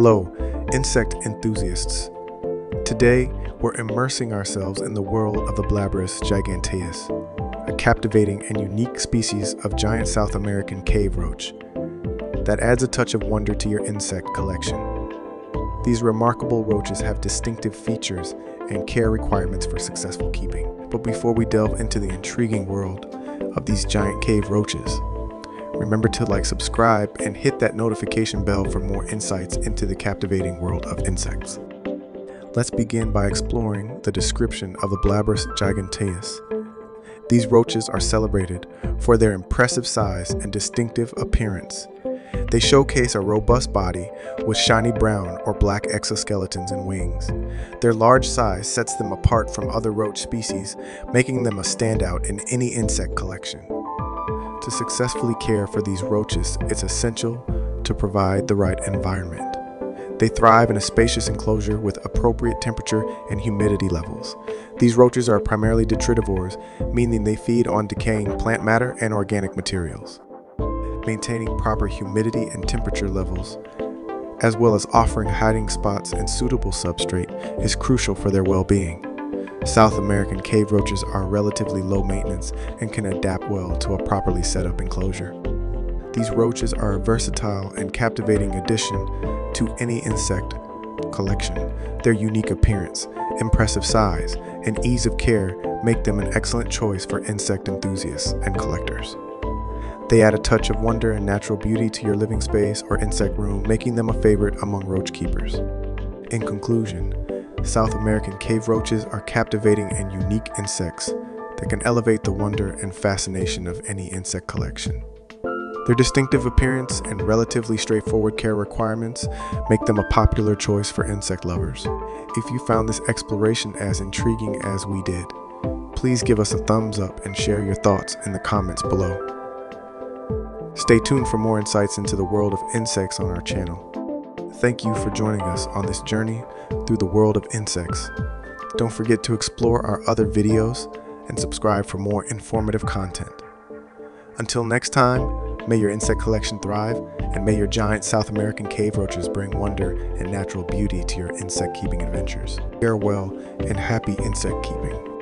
Hello, insect enthusiasts. Today, we're immersing ourselves in the world of the Blaberus giganteus, a captivating and unique species of giant South American cave roach that adds a touch of wonder to your insect collection. These remarkable roaches have distinctive features and care requirements for successful keeping. But before we delve into the intriguing world of these giant cave roaches, remember to like, subscribe, and hit that notification bell for more insights into the captivating world of insects. Let's begin by exploring the description of the Blaberus giganteus. These roaches are celebrated for their impressive size and distinctive appearance. They showcase a robust body with shiny brown or black exoskeletons and wings. Their large size sets them apart from other roach species, making them a standout in any insect collection. To successfully care for these roaches, it's essential to provide the right environment. They thrive in a spacious enclosure with appropriate temperature and humidity levels. These roaches are primarily detritivores, meaning they feed on decaying plant matter and organic materials. Maintaining proper humidity and temperature levels, as well as offering hiding spots and suitable substrate, is crucial for their well-being. South American cave roaches are relatively low maintenance and can adapt well to a properly set up enclosure. These roaches are a versatile and captivating addition to any insect collection. Their unique appearance, impressive size, and ease of care make them an excellent choice for insect enthusiasts and collectors. They add a touch of wonder and natural beauty to your living space or insect room, making them a favorite among roach keepers. In conclusion, South American cave roaches are captivating and unique insects that can elevate the wonder and fascination of any insect collection. Their distinctive appearance and relatively straightforward care requirements make them a popular choice for insect lovers. If you found this exploration as intriguing as we did, please give us a thumbs up and share your thoughts in the comments below. Stay tuned for more insights into the world of insects on our channel. Thank you for joining us on this journey through the world of insects. Don't forget to explore our other videos and subscribe for more informative content. Until next time, may your insect collection thrive, and may your giant South American cave roaches bring wonder and natural beauty to your insect keeping adventures. Farewell and happy insect keeping.